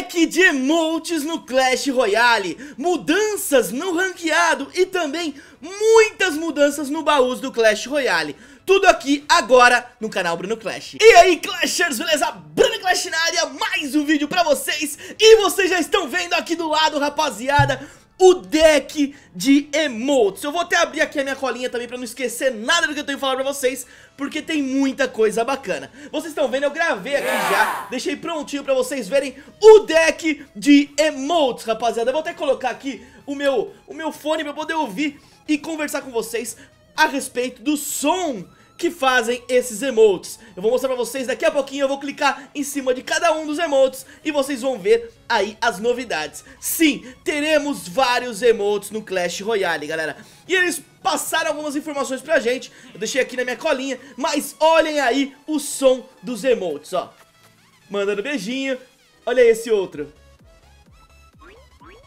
Hack de emotes no Clash Royale, mudanças no ranqueado e também muitas mudanças no baús do Clash Royale. Tudo aqui agora no canal Bruno Clash. E aí, Clashers, beleza? Bruno Clash na área, mais um vídeo pra vocês. E vocês já estão vendo aqui do lado, rapaziada, o deck de emotes. Eu vou até abrir aqui a minha colinha também pra não esquecer nada do que eu tenho que falar pra vocês, porque tem muita coisa bacana. Vocês estão vendo, eu gravei aqui já, deixei prontinho pra vocês verem o deck de emotes, rapaziada. Eu vou até colocar aqui o meu fone pra eu poder ouvir e conversar com vocês a respeito do som que fazem esses emotes. Eu vou mostrar pra vocês daqui a pouquinho, eu vou clicar em cima de cada um dos emotes e vocês vão ver aí as novidades. Sim, teremos vários emotes no Clash Royale, galera. E eles passaram algumas informações pra gente, eu deixei aqui na minha colinha, mas olhem aí o som dos emotes, ó. Mandando beijinho, olha esse outro.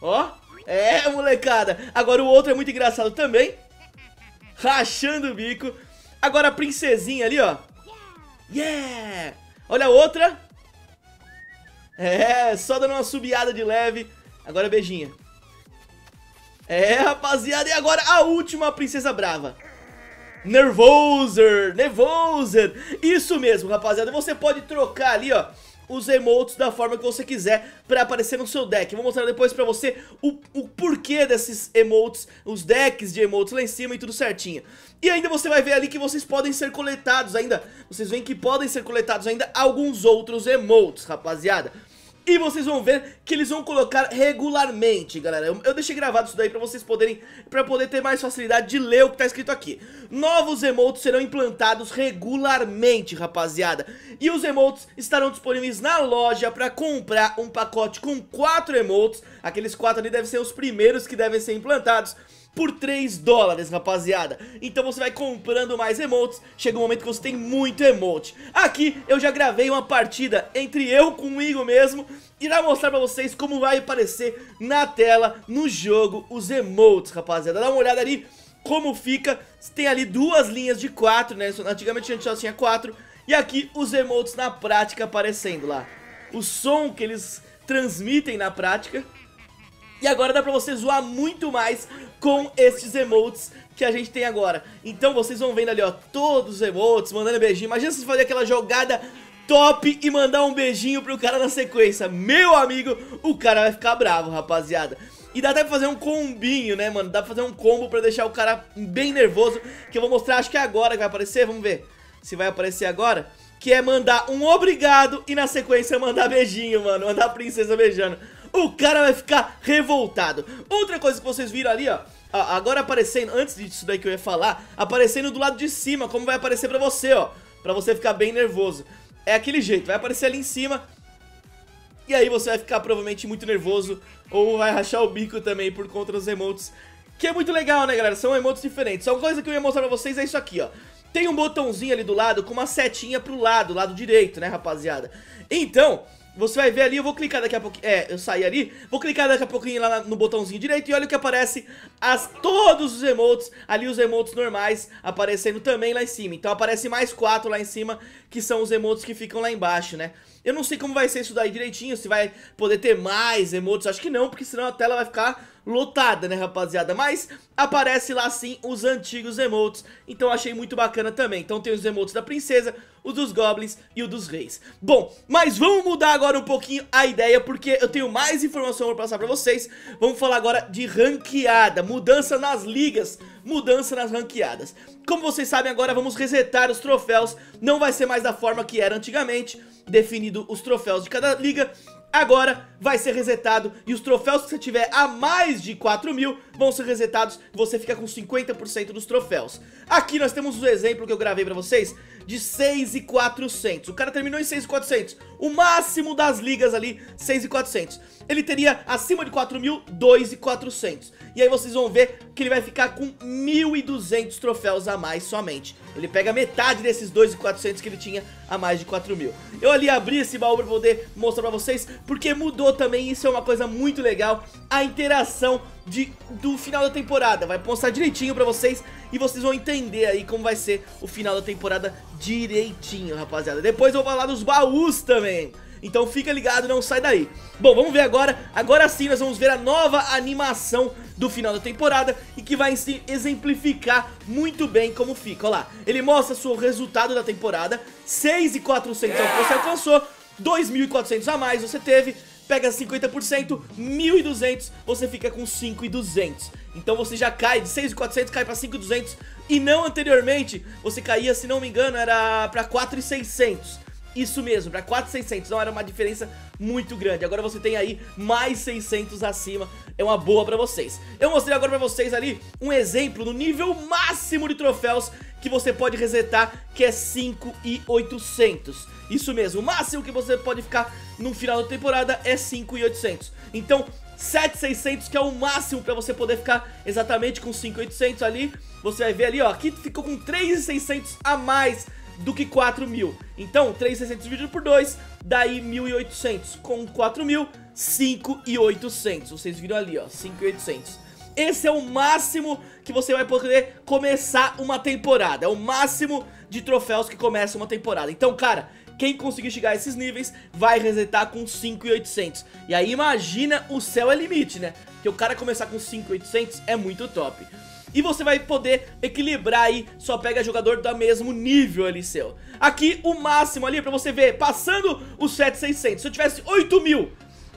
Ó, é, molecada. Agora o outro é muito engraçado também, rachando o bico. Agora a princesinha ali, ó. Yeah! Olha a outra. É, só dando uma subiada de leve. Agora beijinha. É, rapaziada, e agora a última, a princesa brava. Nervoser, Nervoser. Isso mesmo, rapaziada. Você pode trocar ali, ó, os emotes da forma que você quiser pra aparecer no seu deck. Eu vou mostrar depois pra você o porquê desses emotes, os decks de emotes lá em cima e tudo certinho. E ainda você vai ver ali que vocês podem ser coletados ainda, vocês veem que podem ser coletados ainda alguns outros emotes, rapaziada. E vocês vão ver que eles vão colocar regularmente, galera. Eu deixei gravado isso daí pra vocês poderem, pra poder ter mais facilidade de ler o que tá escrito aqui. Novos emotes serão implantados regularmente, rapaziada. E os emotes estarão disponíveis na loja pra comprar um pacote com 4 emotes. Aqueles 4 ali devem ser os primeiros que devem ser implantados, por 3 dólares, rapaziada. Então você vai comprando mais emotes, chega um momento que você tem muito emote. Aqui eu já gravei uma partida entre eu comigo mesmo, irá mostrar pra vocês como vai aparecer na tela, no jogo, os emotes, rapaziada. Dá uma olhada ali como fica. Tem ali 2 linhas de 4, né? Antigamente a gente só tinha 4. E aqui os emotes na prática aparecendo lá, o som que eles transmitem na prática. E agora dá pra você zoar muito mais com estes emotes que a gente tem agora. Então vocês vão vendo ali, ó, todos os emotes, mandando beijinho. Imagina se fazer aquela jogada top e mandar um beijinho pro cara na sequência. Meu amigo, o cara vai ficar bravo, rapaziada. E dá até pra fazer um combinho, né, mano? Dá pra fazer um combo pra deixar o cara bem nervoso, que eu vou mostrar, acho que é agora que vai aparecer, vamos ver se vai aparecer agora. Que é mandar um obrigado e na sequência mandar beijinho, mano, mandar a princesa beijando. O cara vai ficar revoltado. Outra coisa que vocês viram ali, ó, agora aparecendo, antes disso daí que eu ia falar, aparecendo do lado de cima, como vai aparecer pra você, ó, pra você ficar bem nervoso. É aquele jeito, vai aparecer ali em cima, e aí você vai ficar provavelmente muito nervoso, ou vai rachar o bico também por conta dos emotes, que é muito legal, né, galera? São emotes diferentes. Só uma coisa que eu ia mostrar pra vocês é isso aqui, ó. Tem um botãozinho ali do lado com uma setinha pro lado, lado direito, né, rapaziada? Então você vai ver ali, eu vou clicar daqui a pouquinho. É, eu saí ali, vou clicar daqui a pouquinho lá no botãozinho direito e olha o que aparece, todos os emotes, ali os emotes normais aparecendo também lá em cima. Então aparece mais 4 lá em cima, que são os emotes que ficam lá embaixo, né? Eu não sei como vai ser isso daí direitinho, se vai poder ter mais emotes, acho que não, porque senão a tela vai ficar lotada, né, rapaziada? Mas aparece lá sim os antigos emotes, então achei muito bacana também. Então tem os emotes da princesa, os dos goblins e o dos reis. Bom, mas vamos mudar agora um pouquinho a ideia, porque eu tenho mais informação pra passar pra vocês. Vamos falar agora de ranqueada, mudança nas ligas, mudança nas ranqueadas. Como vocês sabem, agora vamos resetar os troféus. Não vai ser mais da forma que era antigamente, definido os troféus de cada liga. Agora vai ser resetado e os troféus que você tiver a mais de 4.000 vão ser resetados. Você fica com 50% dos troféus. Aqui nós temos um exemplo que eu gravei pra vocês de 6.400. O cara terminou em 6.400, o máximo das ligas ali, 6.400. Ele teria acima de 4.000, 2.400. E aí vocês vão ver que ele vai ficar com 1.200 troféus a mais somente. Ele pega metade desses 2.400 que ele tinha a mais de 4.000. Eu ali abri esse baú pra poder mostrar pra vocês, porque mudou também, isso é uma coisa muito legal, a interação do final da temporada. Vai mostrar direitinho pra vocês e vocês vão entender aí como vai ser o final da temporada direitinho, rapaziada. Depois eu vou falar dos baús também. Então fica ligado, não sai daí. Bom, vamos ver agora. Agora sim nós vamos ver a nova animação do final da temporada e que vai exemplificar muito bem como fica. Olha lá, ele mostra o resultado da temporada. 6.400 é o que você alcançou, 2.400 a mais você teve, pega 50%, 1.200, você fica com 5.200. Então você já cai de 6.400, cai pra 5.200. E não anteriormente, você caía, se não me engano, era pra 4.600. Isso mesmo, pra 4.600, não era uma diferença muito grande. Agora você tem aí mais 600 acima, é uma boa pra vocês. Eu mostrei agora pra vocês ali um exemplo do nível máximo de troféus que você pode resetar, que é 5.800. Isso mesmo, o máximo que você pode ficar no final da temporada é 5.800. Então 7.600 que é o máximo pra você poder ficar exatamente com 5.800 ali. Você vai ver ali, ó, aqui ficou com 3.600 a mais do que 4.000. Então 3.600 dividido por 2, daí 1.800. Com 4.000, 5.800. Vocês viram ali, ó, 5.800. Esse é o máximo que você vai poder começar uma temporada. É o máximo de troféus que começa uma temporada. Então, cara, quem conseguir chegar a esses níveis vai resetar com 5.800. E aí imagina, o céu é limite, né? Que o cara começar com 5.800 é muito top. E você vai poder equilibrar aí, só pega jogador do mesmo nível ali seu. Aqui o máximo ali pra você ver, passando os 7.600. Se eu tivesse 8.000,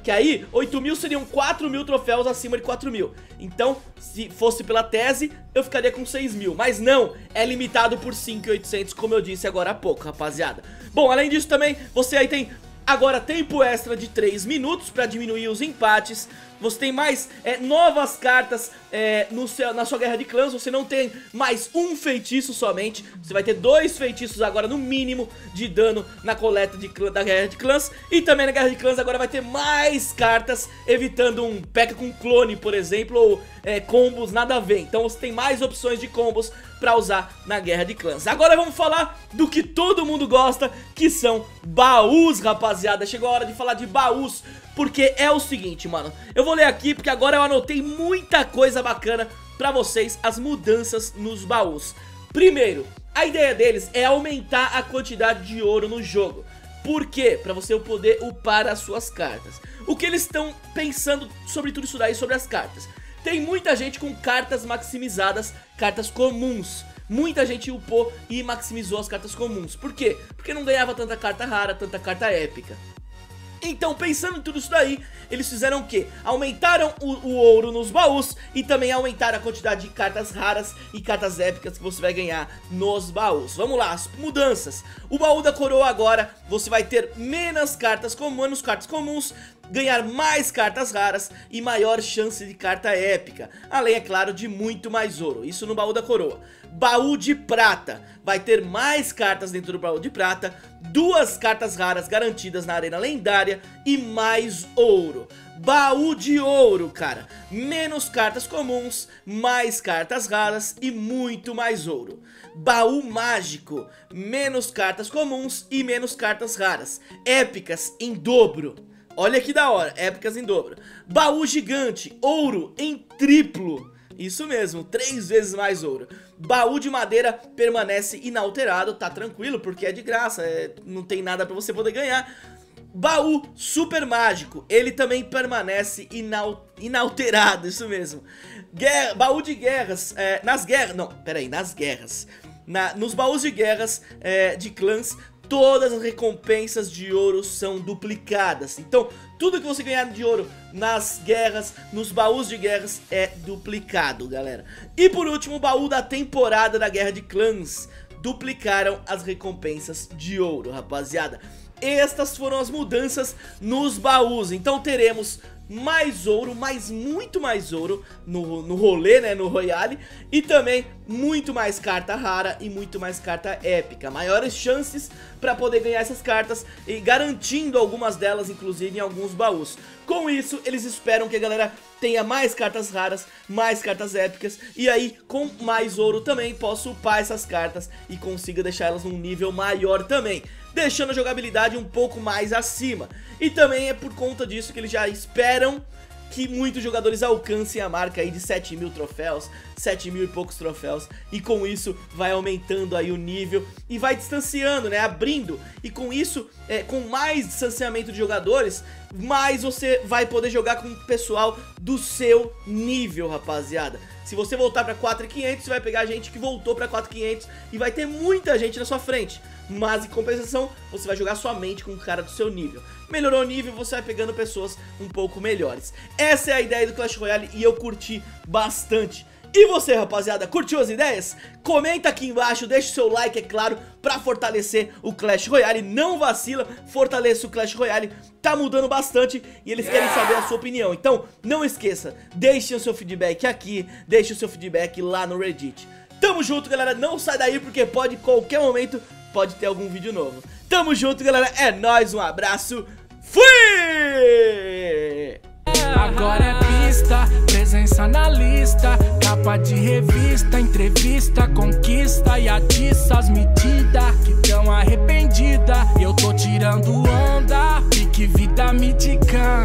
que aí 8.000 seriam 4.000 troféus acima de 4.000. Então, se fosse pela tese, eu ficaria com 6.000. Mas não, é limitado por 5.800, como eu disse agora há pouco, rapaziada. Bom, além disso também, você aí tem agora tempo extra de 3 minutos para diminuir os empates. Você tem mais novas cartas na sua guerra de clãs. Você não tem mais um feitiço somente. Você vai ter 2 feitiços agora no mínimo de dano na coleta da guerra de clãs. E também na guerra de clãs agora vai ter mais cartas, evitando um P.E.K.K.A. com clone, por exemplo, ou combos nada a ver. Então você tem mais opções de combos pra usar na guerra de clãs. Agora vamos falar do que todo mundo gosta, que são baús, rapaziada. Chegou a hora de falar de baús, porque é o seguinte, mano, eu vou ler aqui porque agora eu anotei muita coisa bacana pra vocês, as mudanças nos baús. Primeiro, a ideia deles é aumentar a quantidade de ouro no jogo. Por quê? Pra você poder upar as suas cartas. O que eles estão pensando sobre tudo isso daí, sobre as cartas? Tem muita gente com cartas maximizadas, cartas comuns. Muita gente upou e maximizou as cartas comuns. Por quê? Porque não ganhava tanta carta rara, tanta carta épica. Então, pensando em tudo isso daí, eles fizeram o quê? Aumentaram o ouro nos baús e também aumentaram a quantidade de cartas raras e cartas épicas que você vai ganhar nos baús. Vamos lá, as mudanças. O baú da coroa agora, você vai ter menos cartas comuns, ganhar mais cartas raras e maior chance de carta épica. Além, é claro, de muito mais ouro. Isso no baú da coroa. Baú de prata, vai ter mais cartas dentro do baú de prata, 2 cartas raras garantidas na arena lendária e mais ouro. Baú de ouro, cara, menos cartas comuns, mais cartas raras e muito mais ouro. Baú mágico, menos cartas comuns e menos cartas raras, épicas em dobro. Olha que da hora, épicas em dobro. Baú gigante, ouro em triplo. Isso mesmo, 3 vezes mais ouro. Baú de madeira permanece inalterado, tá tranquilo, porque é de graça, não tem nada pra você poder ganhar. Baú super mágico, ele também permanece inalterado, isso mesmo. Baú de guerras, nos baús de guerras de clãs, todas as recompensas de ouro são duplicadas. Então, tudo que você ganhar de ouro nas guerras, nos baús de guerras, é duplicado, galera. E por último, o baú da temporada da Guerra de Clãs. Duplicaram as recompensas de ouro, rapaziada. Estas foram as mudanças nos baús. Então, teremos mais ouro, mas muito mais ouro no rolê, né, no Royale. E também muito mais carta rara e muito mais carta épica. Maiores chances pra poder ganhar essas cartas e garantindo algumas delas, inclusive, em alguns baús. Com isso, eles esperam que a galera tenha mais cartas raras, mais cartas épicas. E aí, com mais ouro também, posso upar essas cartas e consiga deixar elas num nível maior também, deixando a jogabilidade um pouco mais acima. E também é por conta disso que eles já esperam que muitos jogadores alcancem a marca aí de 7 mil troféus, 7 mil e poucos troféus, e com isso vai aumentando aí o nível e vai distanciando, né, abrindo, e com isso, com mais distanciamento de jogadores, mais você vai poder jogar com o pessoal do seu nível, rapaziada. Se você voltar pra 4.500, você vai pegar gente que voltou pra 4.500 e vai ter muita gente na sua frente. Mas em compensação, você vai jogar somente com o cara do seu nível. Melhorou o nível, você vai pegando pessoas um pouco melhores. Essa é a ideia do Clash Royale e eu curti bastante. E você, rapaziada, curtiu as ideias? Comenta aqui embaixo, deixa o seu like, é claro, pra fortalecer o Clash Royale. Não vacila, fortaleça o Clash Royale, tá mudando bastante e eles querem saber a sua opinião. Então, não esqueça, deixe o seu feedback aqui, deixe o seu feedback lá no Reddit. Tamo junto, galera, não sai daí porque pode, qualquer momento, pode ter algum vídeo novo. Tamo junto, galera, é nóis, um abraço, fui! Agora é pista, presença na lista, capa de revista, entrevista, conquista e atiça as medidas que tão arrependida. Eu tô tirando onda, pique vida miticã.